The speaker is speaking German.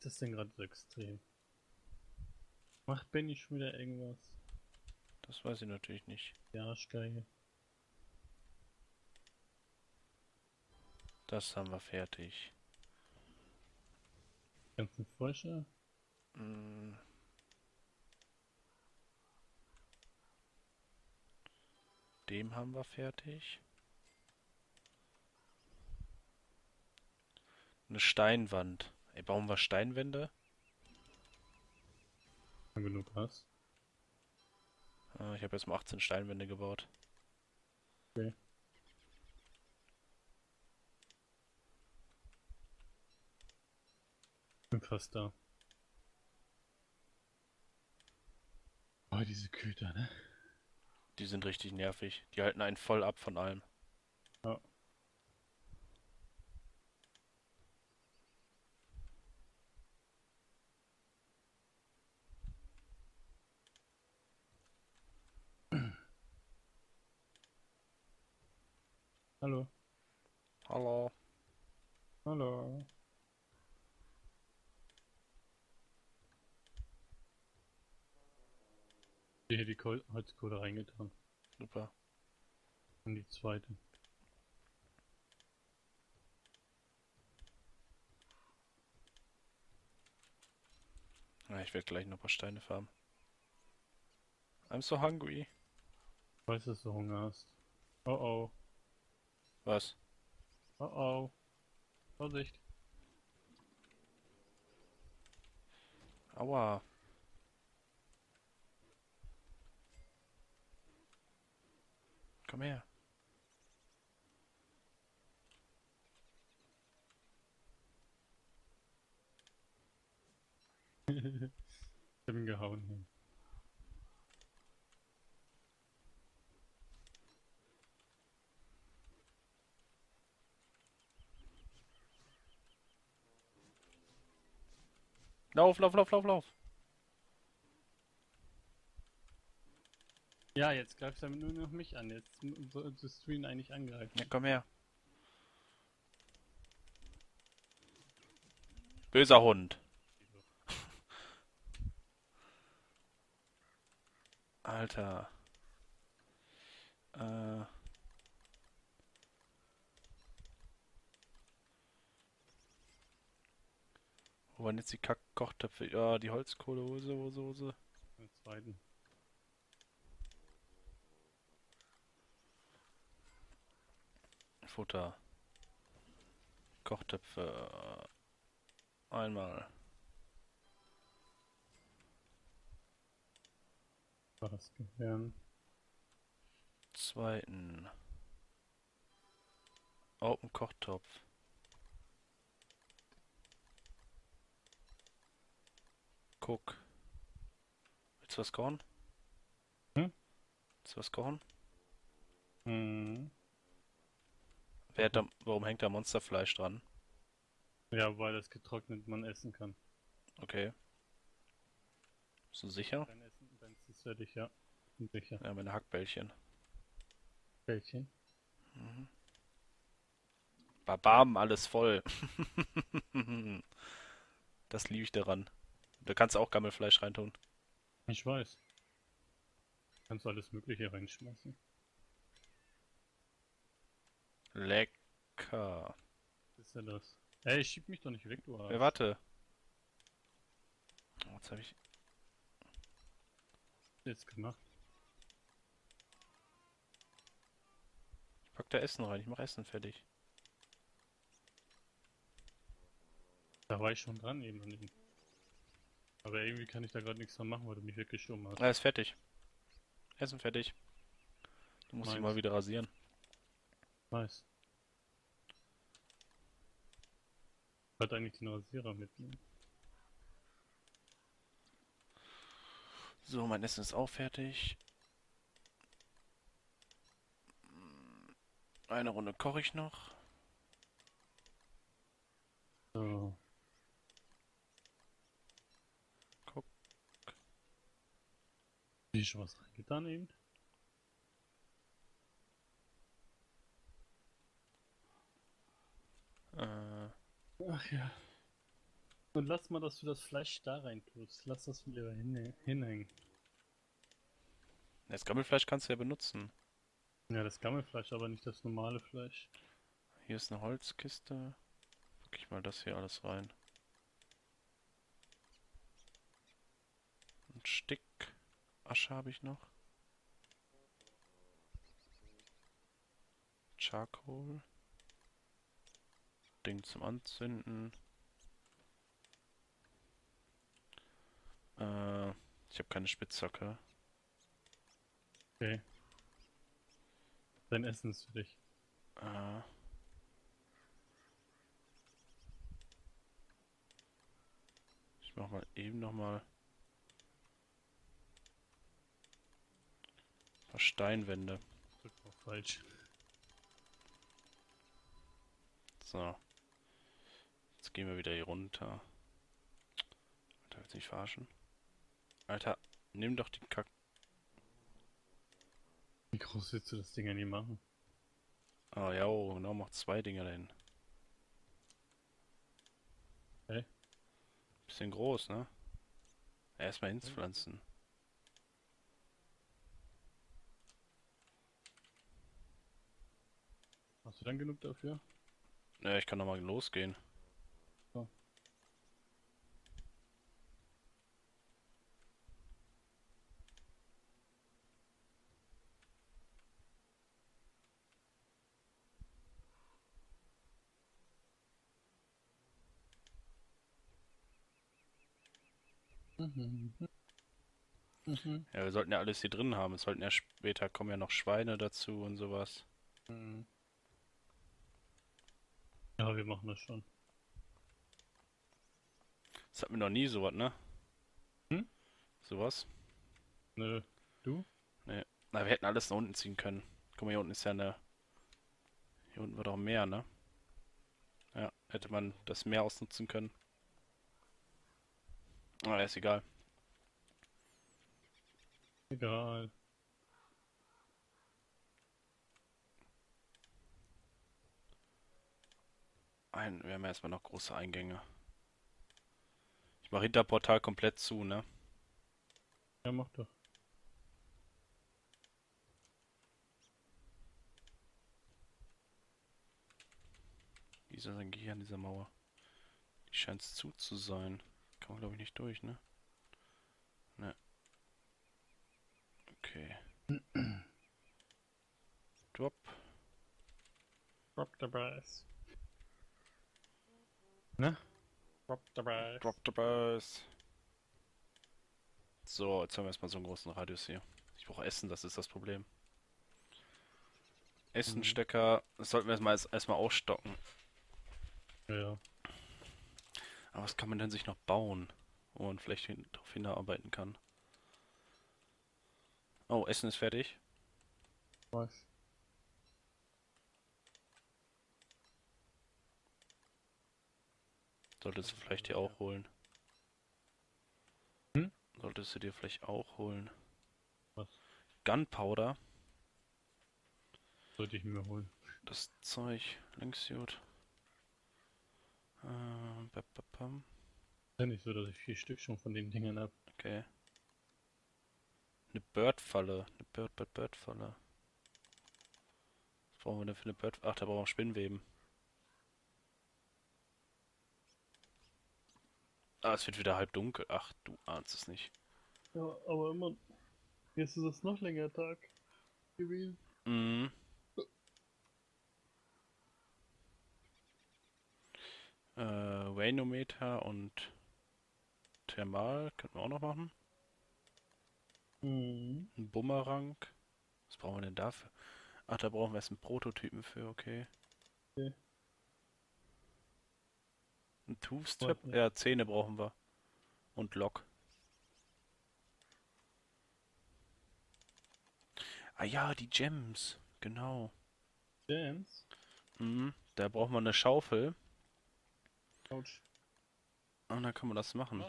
Das ist denn gerade so extrem. Macht Benny schon wieder irgendwas? Das weiß ich natürlich nicht. Ja, Arschgeige. Das haben wir fertig. Ganzen Forscher? Mm. Dem haben wir fertig. Eine Steinwand. Ey, bauen wir Steinwände? Haben wir genug Gras? Ah, ich habe jetzt mal 18 Steinwände gebaut. Okay. Bin fast da. Oh, diese Köter, ne? Die sind richtig nervig. Die halten einen voll ab von allem. Ja. Hallo. Hallo. Hallo. Ich hätte die Holzkohle reingetan. Super. Und die zweite. Na, ich werde gleich noch ein paar Steine farmen. I'm so hungry. Ich weiß, dass du Hunger hast. Oh oh. Was? Oh oh. Vorsicht. Aua. Komm her. Ich hab ihn gehauen. Lauf, lauf, lauf, lauf, lauf. Ja, jetzt greifst du nur noch mich an. Jetzt solltest du ihn eigentlich angreifen. Ja, komm her. Böser Hund. Alter. Wo waren jetzt die Kack-Kochtöpfe? Ja, die Holzkohlehose, Hose. Den zweiten. Futter. Kochtöpfe. Einmal. War das Gehirn? Zweiten. Open Kochtopf. Guck. Willst du was kochen? Hm? Willst du was kochen? Hm. Wer hat da, warum hängt da Monsterfleisch dran? Ja, weil das getrocknet man essen kann. Okay. Bist du sicher? Dann ist es fertig, ja. Bin sicher. Ja, meine Hackbällchen. Bällchen? Mhm. Babam, alles voll. Das liebe ich daran. Da kannst du auch Gammelfleisch reintun. Ich weiß. Kannst du alles Mögliche reinschmeißen. Lecker. Was ist denn das? Ey, schieb mich doch nicht weg, du Arsch. Ja, warte. Oh, jetzt hab ich... Jetzt gemacht. Ich pack da Essen rein, ich mach Essen fertig. Da war ich schon dran eben an dem. Aber irgendwie kann ich da gerade nichts dran machen, weil du mich weggeschoben hast. Alles fertig. Essen fertig. Du musst dich mal wieder rasieren. Nice. Hat eigentlich den Rasierer mitnehmen. So, mein Essen ist auch fertig. Eine Runde koche ich noch. So. Hab ich schon was reingetan eben? Ach ja. Nun lass mal, dass du das Fleisch da rein tust. Lass das wieder hinhängen. Das Gammelfleisch kannst du ja benutzen. Ja, das Gammelfleisch, aber nicht das normale Fleisch. Hier ist eine Holzkiste. Pack ich mal das hier alles rein. Ein Stück Asche habe ich noch. Charcoal. Ding zum Anzünden. Ich habe keine Spitzhacke. Okay. Dein Essen ist für dich. Ich mach mal eben nochmal ein paar Steinwände. Das war falsch. So. Jetzt gehen wir wieder hier runter. Alter, willst du mich verarschen? Alter, nimm doch die Kack... Wie groß willst du das Ding ja nie machen? Ah ja, oh, genau, mach zwei Dinger dahin. Hä? Hey. Bisschen groß, ne? Erstmal hinpflanzen. Hast du dann genug dafür? Naja, ich kann nochmal losgehen. Oh. Ja, wir sollten ja alles hier drin haben. Es sollten ja später kommen ja noch Schweine dazu und sowas. Mhm. Ja, wir machen das schon. Das hatten wir noch nie sowas, ne? Hm? Sowas? Nö. Du? Ne. Na, wir hätten alles nach unten ziehen können. Guck mal, hier unten ist ja eine... Hier unten war doch ein Meer, ne? Ja, hätte man das Meer ausnutzen können. Ah, ist egal. Egal. Wir haben ja erstmal noch große Eingänge. Ich mache Hinterportal komplett zu, ne? Ja, mach doch. Wie ist das eigentlich hier an dieser Mauer? Die scheint zu sein. Kann man glaube ich nicht durch, ne? Ne. Okay. Drop. Drop the Brass. Ne? Drop the Brass. Drop the Brass. So, jetzt haben wir erstmal so einen großen Radius hier. Ich brauche Essen, das ist das Problem. Essenstecker, das sollten wir erstmal aufstocken. Ja. Aber was kann man denn sich noch bauen, wo man vielleicht darauf hinarbeiten kann? Oh, Essen ist fertig. Was? Solltest du vielleicht hier auch holen. Hm? Solltest du dir vielleicht auch holen. Was? Gunpowder. Sollte ich mir holen. Das Zeug. Linksjod. Ist ja nicht so, dass ich 4 Stück schon von den Dingern habe. Okay. Eine Bird-Falle. Eine Bird-Falle. Was brauchen wir denn für eine Bird-Falle? Ach, da brauchen wir Spinnweben. Ah, es wird wieder halb dunkel. Ach, du ahnst es nicht. Ja, aber immer... Jetzt ist es noch länger Tag gewesen. Mhm. Vanometer und Thermal könnten wir auch noch machen. Mhm. Ein Bumerang. Was brauchen wir denn dafür? Ach, da brauchen wir erst einen Prototypen für, okay. Okay. Ein Toothstrap? Oh, ja, Zähne brauchen wir. Und Lock. Ah ja, die Gems. Genau. Gems? Mhm. Da brauchen wir eine Schaufel. Couch. Und dann kann man das machen.